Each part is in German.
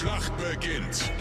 Schlacht beginnt.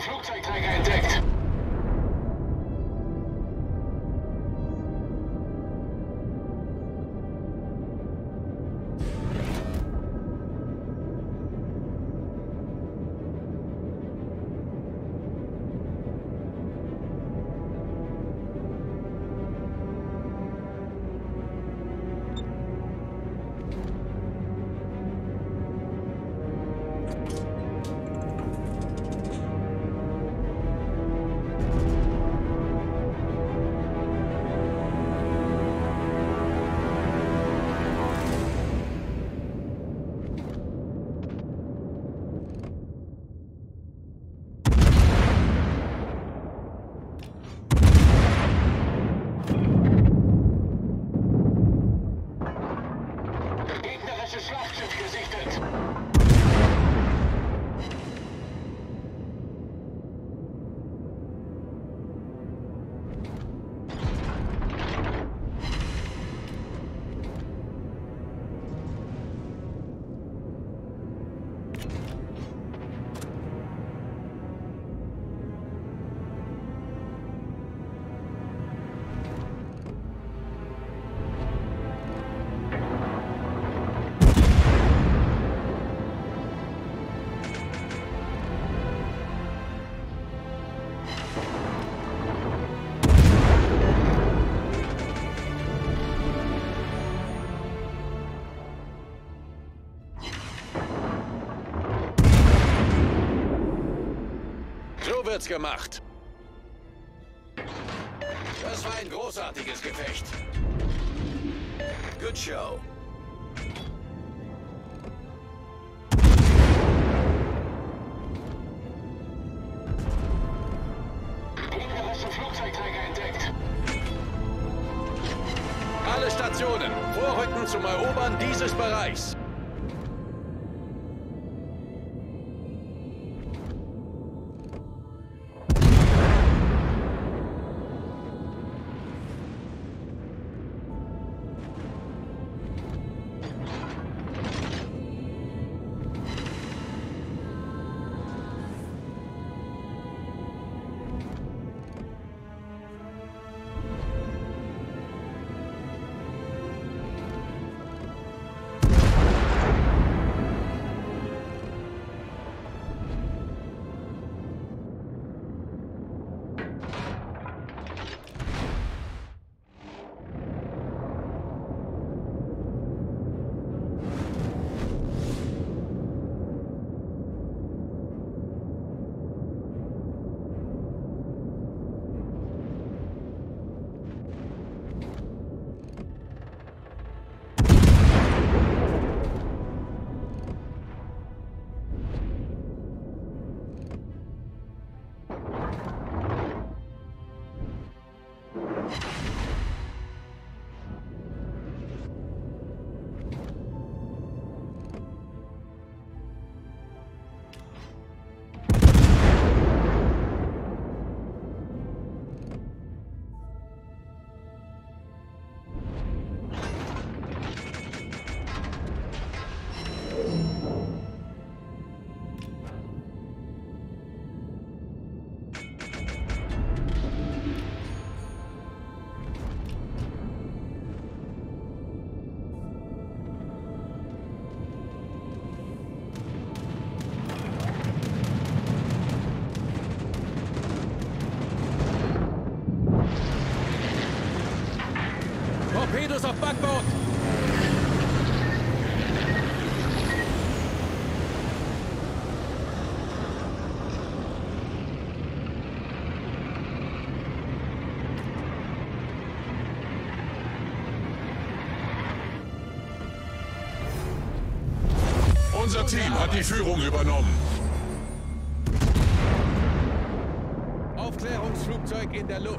Flugzeugträger entdeckt. Wird's gemacht. Das war ein großartiges Gefecht. Good show. Gegnerische Flugzeugträger entdeckt. Alle Stationen, vorrücken zum Erobern dieses Bereichs. Torpedos auf Backbord! Unser Team hat die Führung übernommen. Aufklärungsflugzeug in der Luft.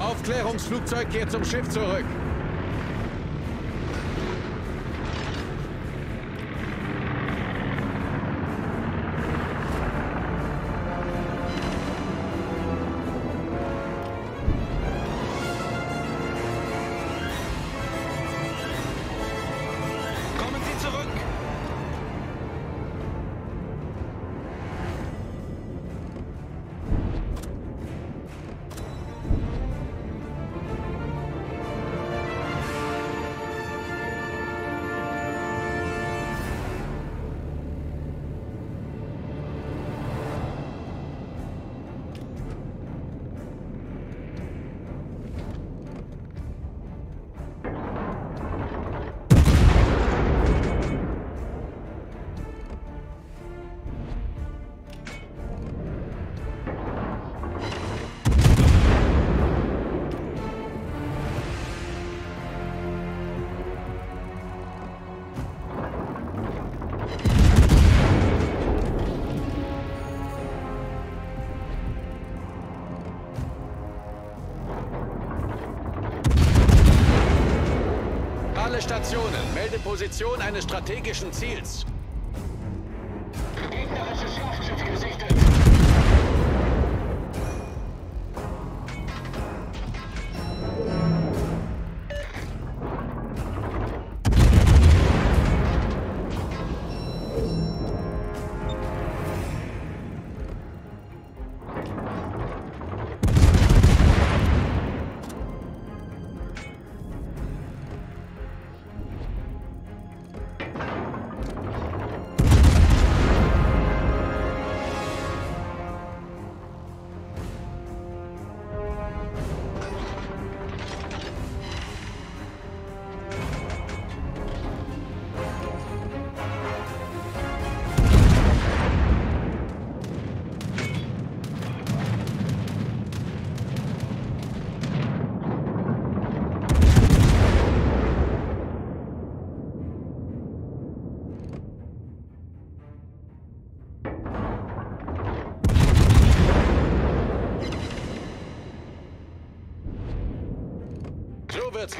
Aufklärungsflugzeug kehrt zum Schiff zurück. Stationen, melde Position eines strategischen Ziels. Gegnerisches Schlachtschiff gesichtet.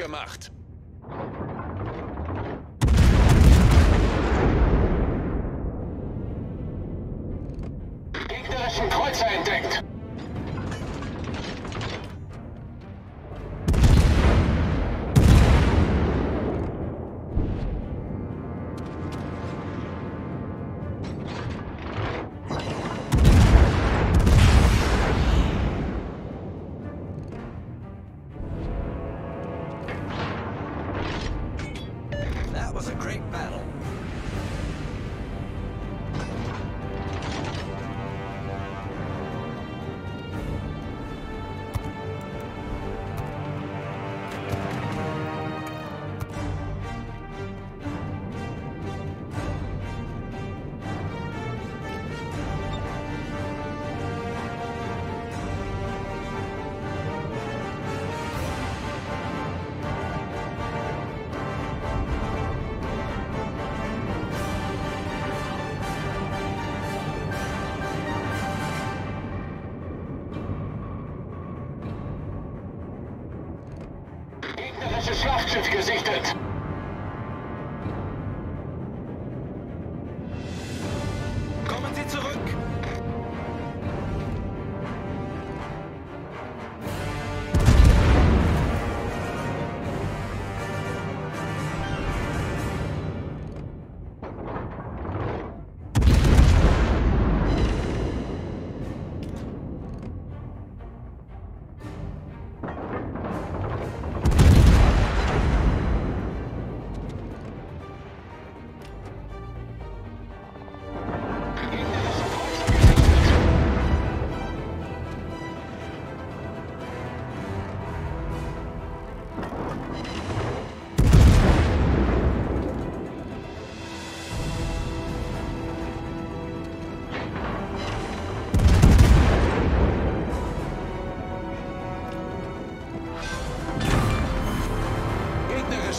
Gemacht. Gegnerischen Kreuzer entdeckt. gegnerisches Schlachtschiff gesichtet. Kommen Sie zurück!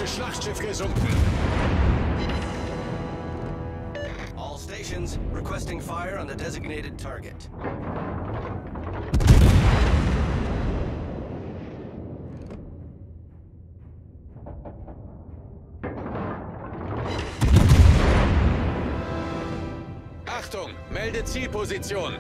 Schlachtschiff gesunken. All stations requesting fire on the designated target. Achtung, melde Zielposition.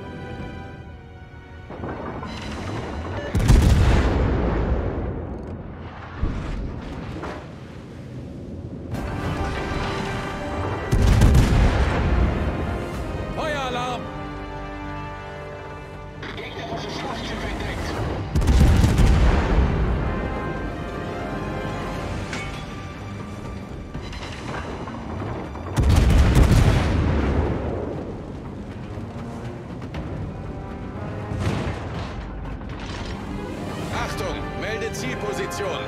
Achtung, melde Zielposition.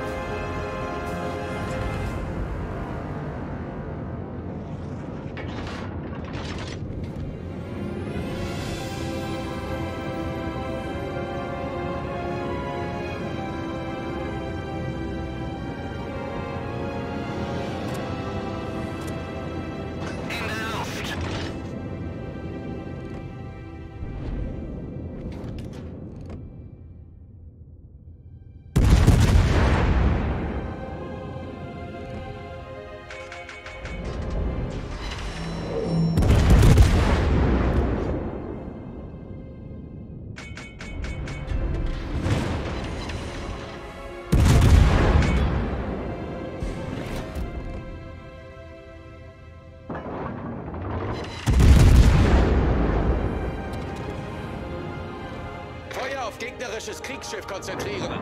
Auf gegnerisches Kriegsschiff konzentrieren.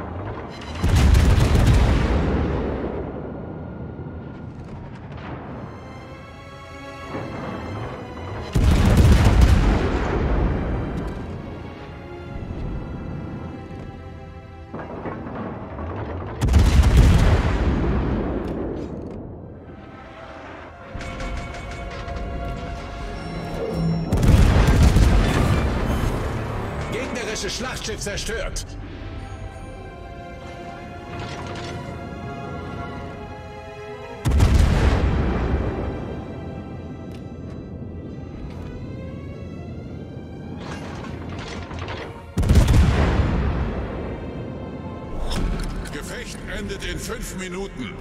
Schlachtschiff zerstört. Gefecht endet in 5 Minuten.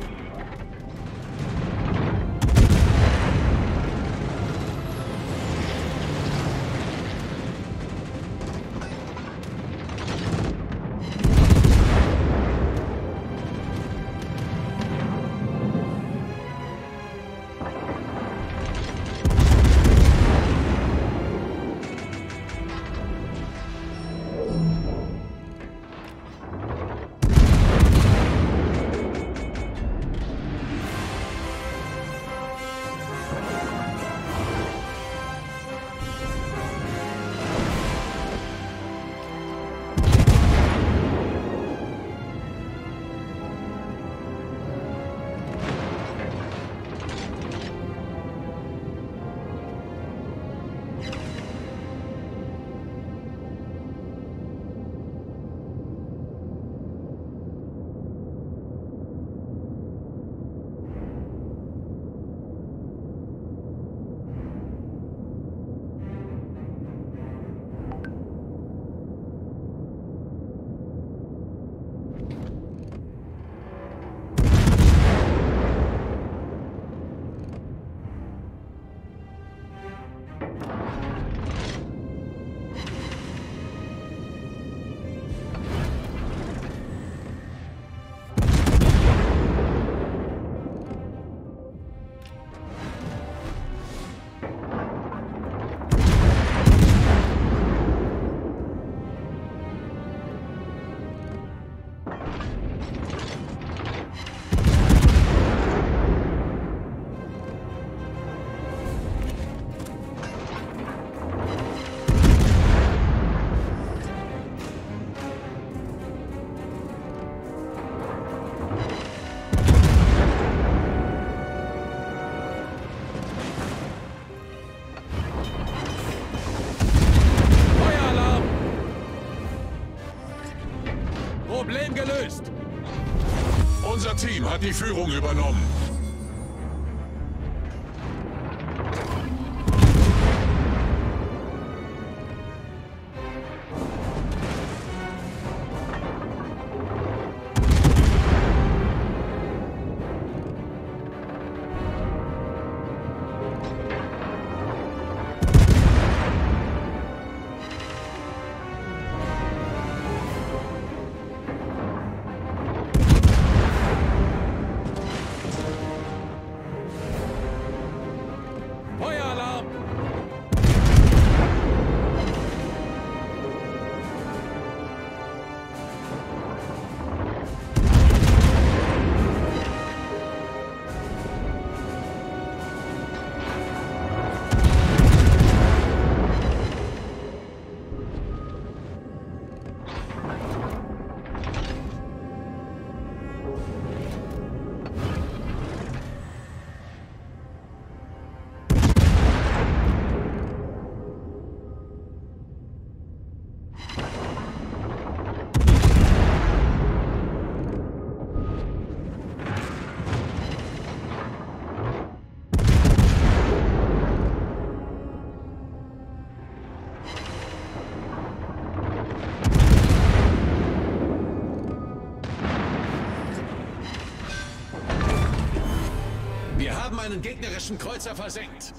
Problem gelöst. Unser Team hat die Führung übernommen. Einen gegnerischen Kreuzer versenkt.